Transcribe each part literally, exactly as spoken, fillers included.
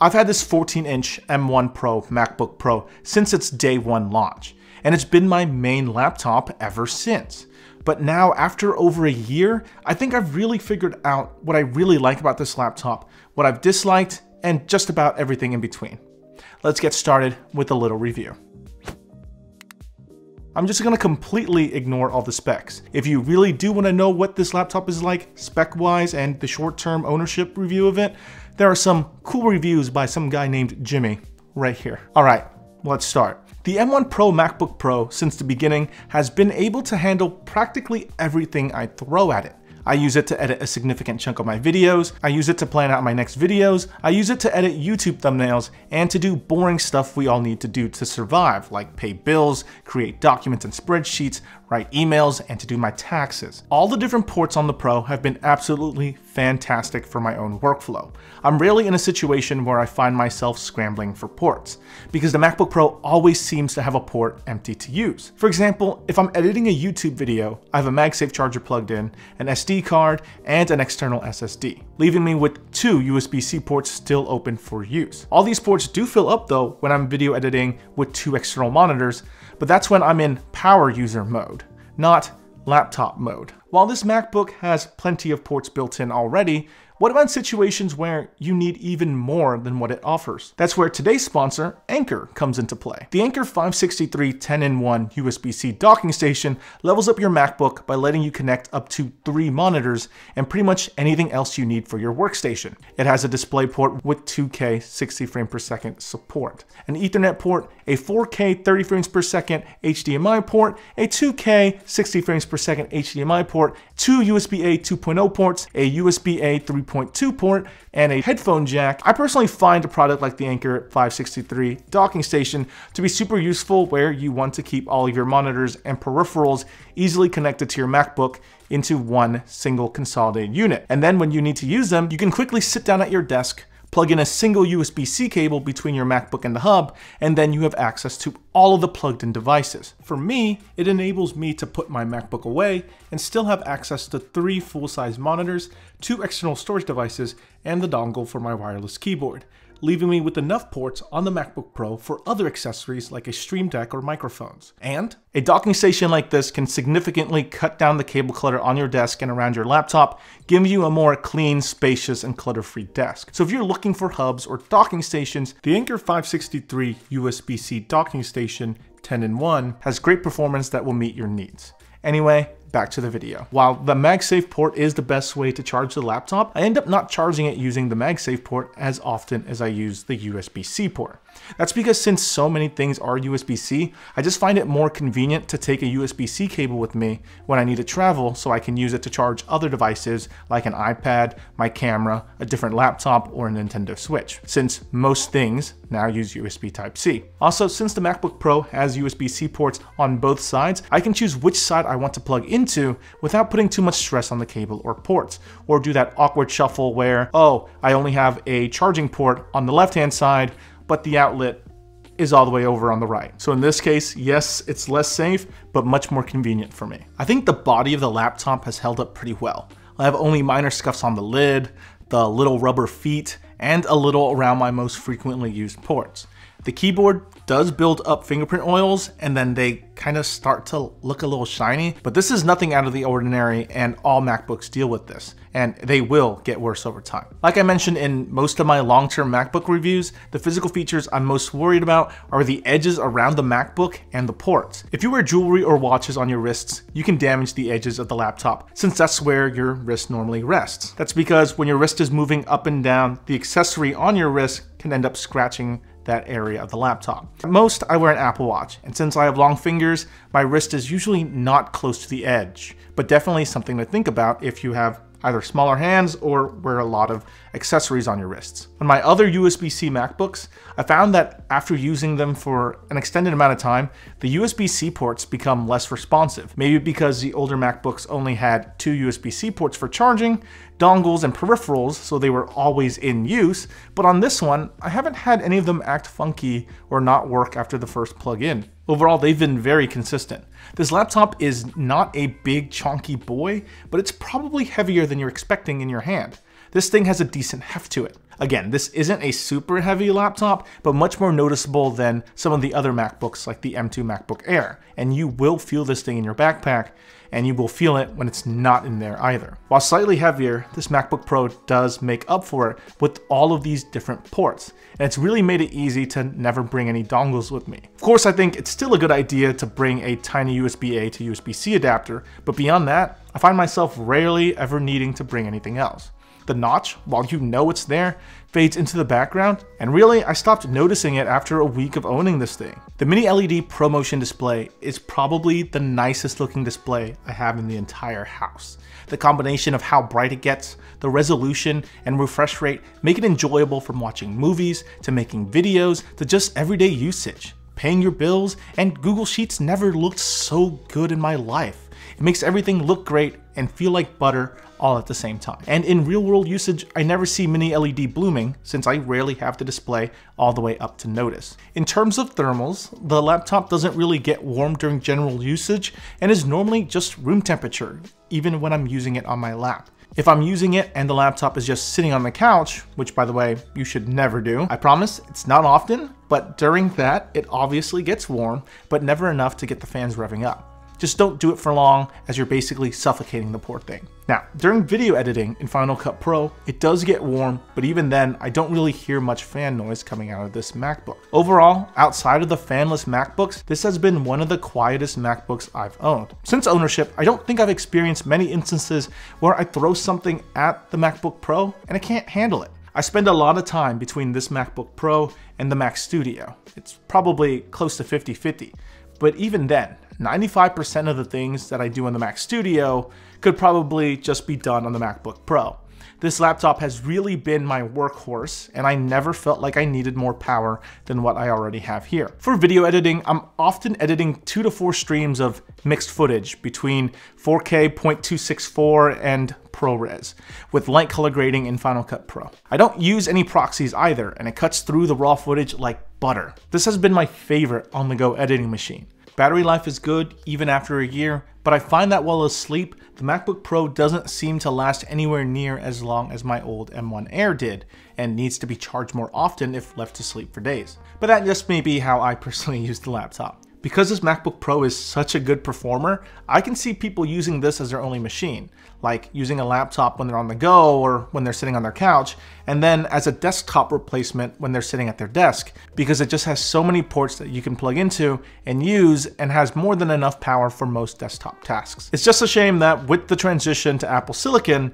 I've had this fourteen inch M one Pro MacBook Pro since its day one launch, and it's been my main laptop ever since. But now, after over a year, I think I've really figured out what I really like about this laptop, what I've disliked, and just about everything in between. Let's get started with a little review. I'm just gonna completely ignore all the specs. If you really do wanna know what this laptop is like spec-wise and the short-term ownership review of it, there are some cool reviews by some guy named Jimmy right here. All right, let's start. The M one Pro MacBook Pro, since the beginning, has been able to handle practically everything I throw at it. I use it to edit a significant chunk of my videos, I use it to plan out my next videos, I use it to edit YouTube thumbnails, and to do boring stuff we all need to do to survive, like pay bills, create documents and spreadsheets, write emails, and to do my taxes. All the different ports on the Pro have been absolutely fantastic for my own workflow. I'm rarely in a situation where I find myself scrambling for ports, because the MacBook Pro always seems to have a port empty to use. For example, if I'm editing a YouTube video, I have a MagSafe charger plugged in, an S D card, and an external S S D, leaving me with two U S B C ports still open for use. All these ports do fill up though when I'm video editing with two external monitors, but that's when I'm in power user mode, not laptop mode. While this MacBook has plenty of ports built in already, what about situations where you need even more than what it offers? That's where today's sponsor, Anker, comes into play. The Anker five sixty-three ten in one U S B C docking station levels up your MacBook by letting you connect up to three monitors and pretty much anything else you need for your workstation. It has a display port with two K sixty frames per second support, an Ethernet port, a four K thirty frames per second H D M I port, a two K sixty frames per second H D M I port, two U S B A two point oh ports, a U S B A three point two port, and a headphone jack. I personally find a product like the Anker five sixty-three docking station to be super useful where you want to keep all of your monitors and peripherals easily connected to your MacBook into one single consolidated unit. And then when you need to use them, you can quickly sit down at your desk, plug in a single U S B C cable between your MacBook and the hub, and then you have access to all of the plugged in devices. For me, it enables me to put my MacBook away and still have access to three full-size monitors, two external storage devices, and the dongle for my wireless keyboard, leaving me with enough ports on the MacBook Pro for other accessories like a Stream Deck or microphones. And a docking station like this can significantly cut down the cable clutter on your desk and around your laptop, giving you a more clean, spacious, and clutter-free desk. So if you're looking for hubs or docking stations, the Anker five sixty-three U S B C docking station ten in one has great performance that will meet your needs. Anyway, back to the video. While the MagSafe port is the best way to charge the laptop, I end up not charging it using the MagSafe port as often as I use the U S B C port. That's because since so many things are U S B C, I just find it more convenient to take a U S B C cable with me when I need to travel so I can use it to charge other devices like an iPad, my camera, a different laptop, or a Nintendo Switch, since most things now use U S B Type-C. Also, since the MacBook Pro has U S B C ports on both sides, I can choose which side I want to plug in into without putting too much stress on the cable or ports, or do that awkward shuffle where, oh, I only have a charging port on the left-hand side, but the outlet is all the way over on the right. So in this case, yes, it's less safe, but much more convenient for me. I think the body of the laptop has held up pretty well. I have only minor scuffs on the lid, the little rubber feet, and a little around my most frequently used ports. The keyboard does build up fingerprint oils and then they kind of start to look a little shiny, but this is nothing out of the ordinary and all MacBooks deal with this, and they will get worse over time. Like I mentioned in most of my long-term MacBook reviews, the physical features I'm most worried about are the edges around the MacBook and the ports. If you wear jewelry or watches on your wrists, you can damage the edges of the laptop since that's where your wrist normally rests. That's because when your wrist is moving up and down, the accessory on your wrist can end up scratching that area of the laptop. At most, I wear an Apple Watch, and since I have long fingers, my wrist is usually not close to the edge, but definitely something to think about if you have either smaller hands or wear a lot of accessories on your wrists. On my other U S B C MacBooks, I found that after using them for an extended amount of time, the U S B C ports become less responsive. Maybe because the older MacBooks only had two U S B C ports for charging, dongles, and peripherals, so they were always in use, but on this one, I haven't had any of them act funky or not work after the first plug-in. Overall, they've been very consistent. This laptop is not a big chunky boy, but it's probably heavier than you're expecting in your hand. This thing has a decent heft to it. Again, this isn't a super heavy laptop, but much more noticeable than some of the other MacBooks like the M two MacBook Air, and you will feel this thing in your backpack, and you will feel it when it's not in there either. While slightly heavier, this MacBook Pro does make up for it with all of these different ports, and it's really made it easy to never bring any dongles with me. Of course, I think it's still a good idea to bring a tiny U S B A to U S B C adapter, but beyond that, I find myself rarely ever needing to bring anything else. The notch, while you know it's there, fades into the background, and really I stopped noticing it after a week of owning this thing. The mini L E D ProMotion display is probably the nicest looking display I have in the entire house. The combination of how bright it gets, the resolution and refresh rate make it enjoyable from watching movies, to making videos, to just everyday usage. Paying your bills and Google Sheets never looked so good in my life. It makes everything look great and feel like butter all at the same time. And in real world usage, I never see mini L E D blooming since I rarely have the display all the way up to notice. In terms of thermals, the laptop doesn't really get warm during general usage and is normally just room temperature, even when I'm using it on my lap. If I'm using it and the laptop is just sitting on the couch, which by the way, you should never do, I promise it's not often, but during that, it obviously gets warm, but never enough to get the fans revving up. Just don't do it for long as you're basically suffocating the poor thing. Now, during video editing in Final Cut Pro, it does get warm, but even then, I don't really hear much fan noise coming out of this MacBook. Overall, outside of the fanless MacBooks, this has been one of the quietest MacBooks I've owned. Since ownership, I don't think I've experienced many instances where I throw something at the MacBook Pro and I can't handle it. I spend a lot of time between this MacBook Pro and the Mac Studio. It's probably close to fifty fifty, but even then, ninety-five percent of the things that I do on the Mac Studio could probably just be done on the MacBook Pro. This laptop has really been my workhorse, and I never felt like I needed more power than what I already have here. For video editing, I'm often editing two to four streams of mixed footage between four K point two six four and ProRes, with light color grading in Final Cut Pro. I don't use any proxies either, and it cuts through the raw footage like butter. This has been my favorite on-the-go editing machine. Battery life is good even after a year, but I find that while asleep, the MacBook Pro doesn't seem to last anywhere near as long as my old M one Air did, and needs to be charged more often if left to sleep for days. But that just may be how I personally use the laptop. Because this MacBook Pro is such a good performer, I can see people using this as their only machine, like using a laptop when they're on the go or when they're sitting on their couch, and then as a desktop replacement when they're sitting at their desk, because it just has so many ports that you can plug into and use and has more than enough power for most desktop tasks. It's just a shame that with the transition to Apple Silicon,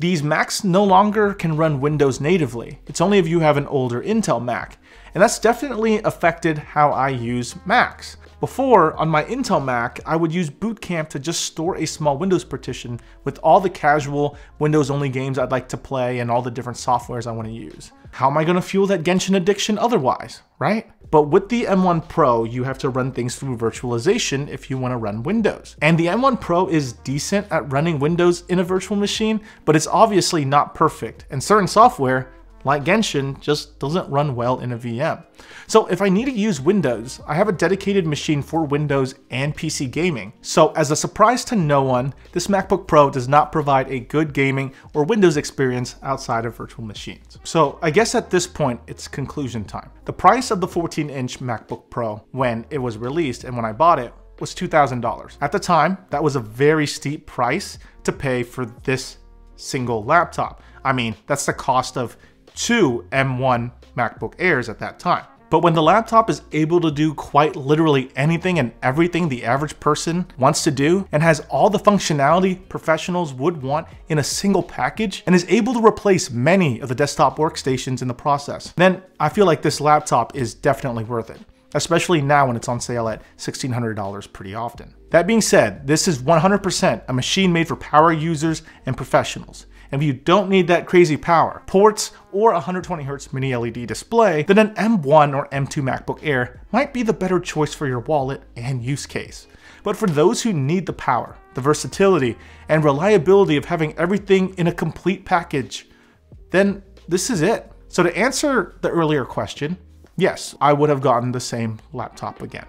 these Macs no longer can run Windows natively. It's only if you have an older Intel Mac. And that's definitely affected how I use Macs. Before, on my Intel Mac, I would use Bootcamp to just store a small Windows partition with all the casual Windows-only games I'd like to play and all the different softwares I want to use. How am I going to fuel that Genshin addiction otherwise, right? But with the M one Pro, you have to run things through virtualization if you want to run Windows. And the M one Pro is decent at running Windows in a virtual machine, but it's obviously not perfect, and certain software like Genshin just doesn't run well in a V M. So if I need to use Windows, I have a dedicated machine for Windows and P C gaming. So as a surprise to no one, this MacBook Pro does not provide a good gaming or Windows experience outside of virtual machines. So I guess at this point, it's conclusion time. The price of the fourteen inch MacBook Pro when it was released and when I bought it was two thousand dollars. At the time, that was a very steep price to pay for this single laptop. I mean, that's the cost of two M one MacBook Airs at that time. But when the laptop is able to do quite literally anything and everything the average person wants to do, and has all the functionality professionals would want in a single package, and is able to replace many of the desktop workstations in the process, then I feel like this laptop is definitely worth it, especially now when it's on sale at sixteen hundred dollars pretty often. That being said, this is one hundred percent a machine made for power users and professionals. And if you don't need that crazy power, ports, or one hundred twenty hertz mini L E D display, then an M one or M two MacBook Air might be the better choice for your wallet and use case. But for those who need the power, the versatility, and reliability of having everything in a complete package, then this is it. So to answer the earlier question, yes, I would have gotten the same laptop again.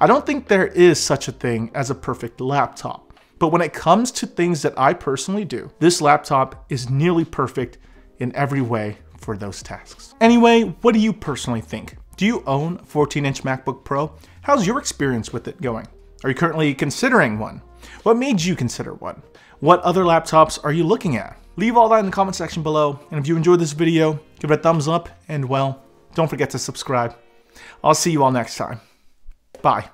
I don't think there is such a thing as a perfect laptop. But when it comes to things that I personally do, this laptop is nearly perfect in every way for those tasks. Anyway, what do you personally think? Do you own a fourteen inch MacBook Pro? How's your experience with it going? Are you currently considering one? What made you consider one? What other laptops are you looking at? Leave all that in the comment section below. And if you enjoyed this video, give it a thumbs up and, well, don't forget to subscribe. I'll see you all next time. Bye.